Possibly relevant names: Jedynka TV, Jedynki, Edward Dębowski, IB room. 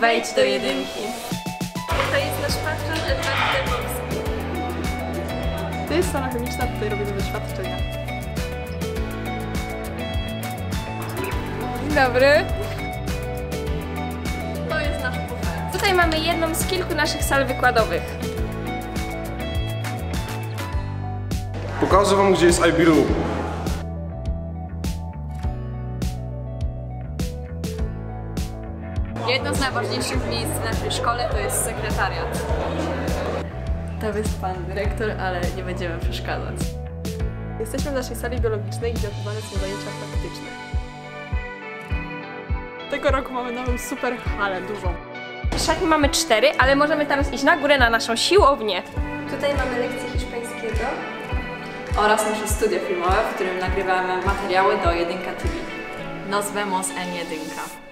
Wejdź do jedynki. To jest nasz patron Edward Dębowski. To jest strona chemiczna, tutaj robimy doświadczenia. Dzień dobry. To jest nasz bufet. Tutaj mamy jedną z kilku naszych sal wykładowych. Pokażę wam, gdzie jest IB room. Jedno z najważniejszych miejsc w naszej szkole to jest sekretariat. Tam jest pan dyrektor, ale nie będziemy przeszkadzać. Jesteśmy w naszej sali biologicznej, gdzie odbywane są zajęcia praktyczne. Tego roku mamy nową super halę, dużą. Szaki mamy 4, ale możemy teraz iść na górę na naszą siłownię. Tutaj mamy lekcje hiszpańskiego oraz nasze studio filmowe, w którym nagrywamy materiały do Jedynka TV. Nos vemos en Jedynka.